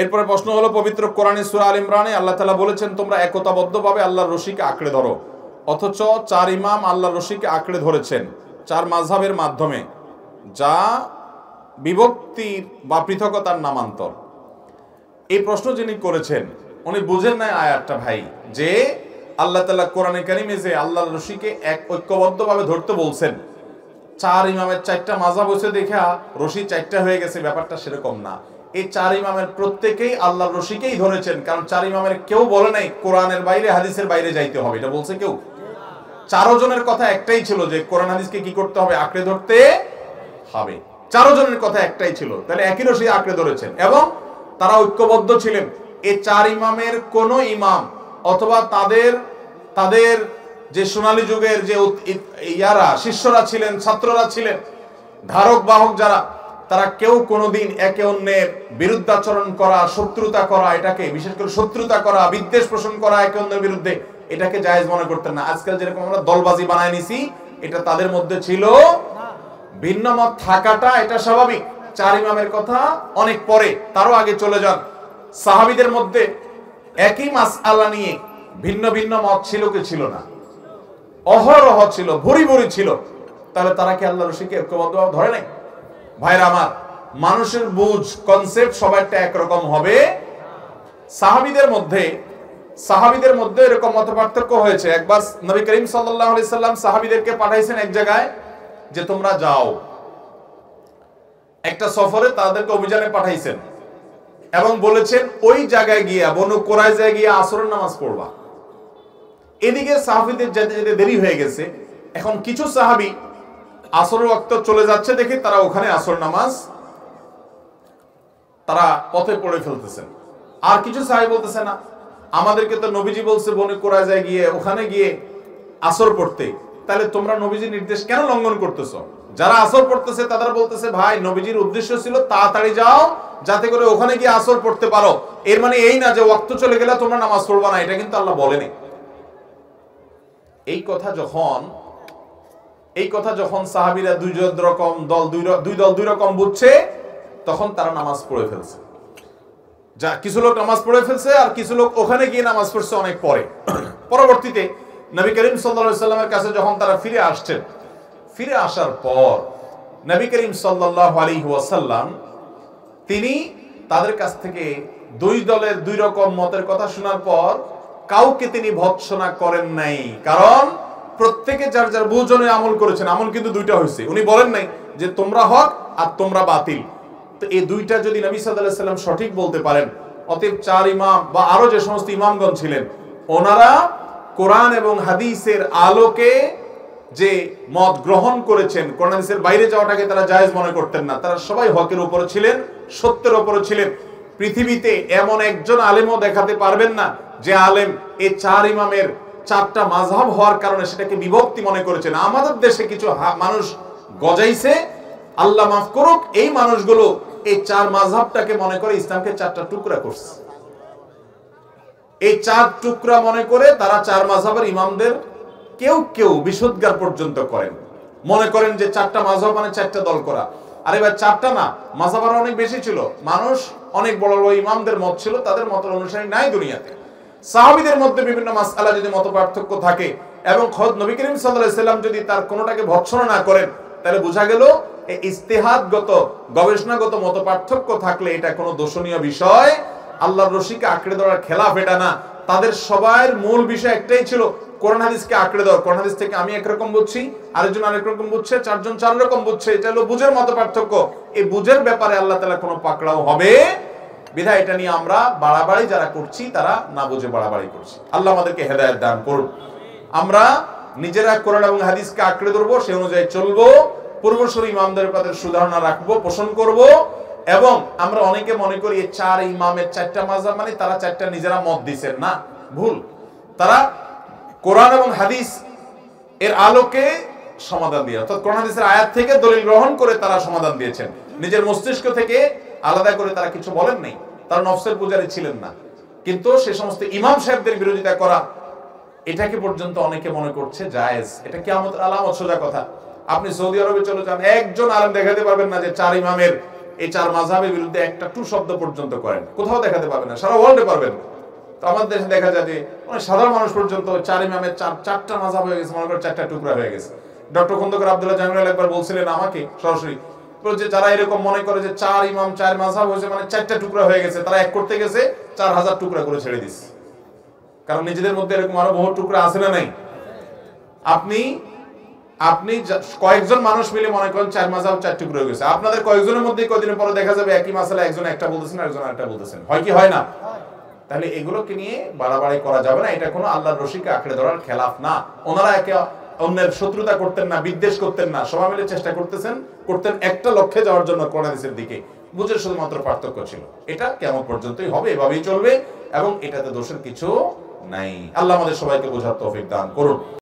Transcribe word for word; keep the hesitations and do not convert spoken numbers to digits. এরপরে প্রশ্ন হলো পবিত্র কোরআনে সূরা আল ইমরানে আল্লাহ তাআলা বলেছেন তোমরা একতাবদ্ধভাবে আল্লাহর রশিকে আঁকড়ে ধরো, অথচ চার ইমাম আল্লাহর রশিকে আঁকড়ে ধরেছেন চার মাযহাবের মাধ্যমে, যা বিভক্তির বা পৃথকতার নামান্তর। এই প্রশ্ন যিনি করেছেন উনি বুঝেন না আয়াতটা ভাই, যে আল্লাহ তাআলা কোরআনে কারিমে যে আল্লাহর রশিকে এক ঐক্যবদ্ধভাবে ধরতে বলছেন, চার ইমামের চারটা মাযহাব হয়েছে দেখা রশি চারটা হয়ে গেছে, ব্যাপারটা সেরকম না। এই চার ইমামের প্রত্যেকেই আল্লাহর রশিকেই ধরেছেন, কারণ চার ইমামের কেউ বলে নাই কোরআনের বাইরে হাদিসের বাইরে যাইতে হবে, এটা বলছে কেউ? চারজনের কথা একটাই ছিল যে কোরআন হাদিসকে কি করতে হবে, আঁকড়ে ধরতে হবে। চারজনের কথা একটাই ছিল, তাহলে একই রশি আঁকড়ে ধরেছেন এবং তারা ঐক্যবদ্ধ ছিলেন। এই চার ইমামের কোন ইমাম অথবা তাদের তাদের যে সোনালী যুগের যে ইয়ারা শিষ্যরা ছিলেন, ছাত্ররা ছিলেন, ধারক বাহক যারা, তারা কেউ কোনোদিন একে অন্যের বিরুদ্ধাচরণ করা, শত্রুতা করা, এটাকে বিশেষ করে শত্রুতা করা, বিদ্বেষ পোষণ করা একে অন্যের বিরুদ্ধে, এটাকে জায়েজ মনে করতেন না। আজকাল যেরকম আমরা দলবাজি বানায় নিছি, এটা তাদের মধ্যে ছিল না। ভিন্ন মত থাকাটা এটা স্বাভাবিক। চার ইমামের কথা অনেক পরে, তারও আগে চলে যান সাহাবীদের মধ্যে একই মাসআলা নিয়ে ভিন্ন ভিন্ন মত ছিল কি ছিল না? অহরহ ছিল, ভুরি ভুরি ছিল। তাহলে তারা কি আল্লাহর রশিকে ঐক্যবদ্ধভাবে ধরে নাই? ভাইরা আমার, মানুষের বুঝ, কনসেপ্ট সবারটা একরকম হবে। সাহাবীদের মধ্যে সাহাবীদের মধ্যে এরকম মত পার্থক্য হয়েছে। একবার নবী করিম সাল্লাল্লাহু আলাইহি সাল্লাম সাহাবীদেরকে পাঠাইছেন এক জায়গায় যে তোমরা যাও, একটা সফরে তাদেরকে অভিযানে পাঠাইছেন এবং বলেছেন ওই জায়গায় গিয়া বনু কোরাইজায় গিয়ে আসরের নামাজ পড়বা। এদিকে সাহাবীদের যেতে যেতে দেরি হয়ে গেছে। এখন কিছু সাহাবী আসরের ওয়াক্ত চলে যাচ্ছে দেখে তারা ওখানে আসর নামাজ তারা পথে পড়ে ফেলতেছেন। আর কিছু সাহাবী বলতেছে না, আমাদেরকে তো নবীজি বলছে বনে কোরাইজায় গিয়ে ওখানে গিয়ে আসর পড়তে, তাহলে তোমরা নবীজি নির্দেশ কেন লঙ্ঘন করতেছো? যারা আসর পড়তেছে তারা বলতেছে ভাই নবীজির উদ্দেশ্য ছিল তাড়াতাড়ি যাও যাতে করে ওখানে গিয়ে আসর পড়তে পারো, এর মানে এই না যে ওয়াক্ত চলে গেলে তোমরা নামাজ পড়বা না, এটা কিন্তু আল্লাহ বলেনি। এই কথা যখন এই কথা যখন সাহাবীরা দুই রকম দল দুই দল দুই রকম বুঝছে, তখন তারা নামাজ পড়ে ফেলছে। যা কিছু লোক নামাজ পড়ে ফেলছে আর কিছু লোক ওখানে গিয়ে নামাজ পড়ছে অনেক পরে। পরবর্তীতে নবী করিম সাল্লাল্লাহু আলাইহি সাল্লামের কাছে যখন তারা ফিরে আসছেন, ফিরে আসার পর নবী করিম সাল্লাল্লাহু আলাইহি ওয়াসাল্লাম তিনি তাদের কাছ থেকে দুই দলের দুই রকম মতের কথা শোনার পর কাউকে তিনি ভৎসনা করেন নাই, কারণ প্রত্যেকে যার যার বুঝনে আমল করেছেন। আমল কিন্তু দুইটা হয়েছে, উনি বলেন নাই যে তোমরা হক আর তোমরা বাতিল। তো এই দুইটা যদি নবী সাল্লাল্লাহু আলাইহি সাল্লাম সঠিক বলতে পারেন, অতএব চার ইমাম বা আরো যে সমস্ত ইমামগণ ছিলেন ওনারা কোরআন এবং হাদিসের আলোকে যে মত গ্রহণ করেছেন, কোরআন হাদিসের বাইরে যাওয়াটাকে তারা জায়েজ মনে করতেন না। তারা সবাই হকের উপরে ছিলেন, সত্যের উপরে ছিলেন। পৃথিবীতে এমন একজন আলেমও দেখাতে পারবেন না যে আলেম এই চার ইমামের চারটা মাযহাব হওয়ার কারণে সেটাকে বিভক্তি মনে করেছেন। আমাদের দেশে কিছু মানুষ গজাইছে, আল্লাহ মাফ করুক, এই মানুষগুলো এই চার মাযহাবটাকে মনে করে ইসলামকে চারটা টুকরা করছে। এই চার টুকরা মনে করে তারা চার মাযহাবের ইমামদের কেউ কেউ বিশুদ্ধার পর্যন্ত করেন, মনে করেন যে চারটা মাযহাব মানে চারটা দল করা। আর এবার চারটা না, মাযহাব আরো অনেক বেশি ছিল। মানুষ অনেক বড় বড় ইমামদের মত ছিল, তাদের মত অনুসারী নাই দুনিয়াতে। সাহাবীদের মধ্যে বিভিন্ন মাসআলা যদি মতপার্থক্য থাকে এবং খোদ নবী করিম সাল্লাল্লাহু আলাইহি সাল্লাম যদি তার কোনোটাকে ভৎসনা না করেন, তাহলে বোঝা গেল এই ইজতিহাদগত গবেষণাগত মতপার্থক্য থাকলে এটা কোনো দোষনীয় বিষয়, আল্লাহর রশিকে আঁকড়ে ধরার খেলাফ এটা না। তাদের সবার মূল বিষয় একটাই ছিল কোরআন হাদিসকে আঁকড়ে ধর। কোরআন হাদিস থেকে আমি একরকম বুঝছি, আরেকজন আরেক রকম বুঝছে, চারজন চার রকম বুঝছে, এটা হলো বুঝের মতপার্থক্য। এই বুঝের ব্যাপারে আল্লাহ তাআলা কোনো পাকড়াও হবে বিধায় এটা নিয়ে আমরা বাড়াবাড়ি যারা করছি তারা না বুঝে বাড়াবাড়ি করছি। আল্লাহ আমাদেরকে হেদায়েত দান করুন। আমরা নিজেরা কোরআন এবং হাদিসকে আঁকড়ে ধরবো, সেই অনুযায়ী চলবো, পূর্বসূরি ইমামদের প্রতি সুধারণা রাখবো, পোষণ করবো। এবং আমরা অনেকে মনে করি এই চার ইমামের চারটা মাযহাব মানে তারা চারটা নিজেরা মত দিয়েছেন, না, ভুল। তারা কোরআন এবং হাদিস এর আলোকে সমাধান দিয়ে, অর্থাৎ কোরআন হাদিসের আয়াত থেকে দলিল গ্রহণ করে তারা সমাধান দিয়েছেন, নিজের মস্তিষ্ক থেকে আলাদা করে তারা কিছু বলেন নাই। তারা নফসের পূজারী ছিলেন না, কিন্তু সে সমস্ত ইমাম সাহেবদের বিরোধিতা করা এটাকে পর্যন্ত অনেকে মনে করছে জায়েজ। এটা কিয়ামতের আলামত, সোজা কথা। আপনি সৌদি আরবে চলে যান, একজন আলেম দেখাতে পারবেন না যে চার ইমামের এই চার মাযহাবের বিরুদ্ধে একটা টু শব্দ পর্যন্ত করেন, কোথাও দেখাতে পাবেন না, সারা ওয়ার্ল্ডে পাবেন না। তো আমাদের দেশে দেখা যায় যে অনেক সাধারণ মানুষ পর্যন্ত চার ইমামের চার চারটা মাযহাব হয়ে গেছে, মনে করেন চারটা টুকরা হয়ে গেছে। ডক্টর খন্দকার আব্দুল্লাহ জামিরুল একবার বলছিলেন আমাকে সরাসরি, যে যারা এরকম মনে করে যে চার ইমাম চার মাযহাব হয়েছে মানে চারটা টুকরা হয়ে গেছে, তারা এক করতে গেছে চার হাজার টুকরা করে ছেড়ে দিচ্ছে। কারণ নিজেদের মধ্যে এরকম আরো বহু টুকরা আছে না নাই। আপনি আপনি কয়েকজন মানুষ মিলে মনে করেন চার মাযহাব চার টুকরা হয়ে গেছে, আপনাদের কয়েকজনের মধ্যে কদিন পরে দেখা যাবে একই মাসালা একজন একটা বলতেছেন একজন আরেকটা বলতেছেন, হয় কি হয় না? তাহলে এগুলোকে নিয়ে বাড়াবাড়ি করা যাবে না, এটা কোনো আল্লাহর রশিকে আঁকড়ে ধরার খেলাফ না। ওনারা একে অন্যের শত্রুতা করতেন না, বিদ্বেষ করতেন না, সবাই মিলে চেষ্টা করতেছেন করতেন একটা লক্ষ্যে যাওয়ার জন্য, কোরআনের দিকে। বুঝের শুধুমাত্র পার্থক্য ছিল, এটা কেমন পর্যন্তই হবে, এভাবেই চলবে এবং এটাতে দোষের কিছু নাই। আল্লাহ আমাদের সবাইকে বোঝার তৌফিক দান করুন।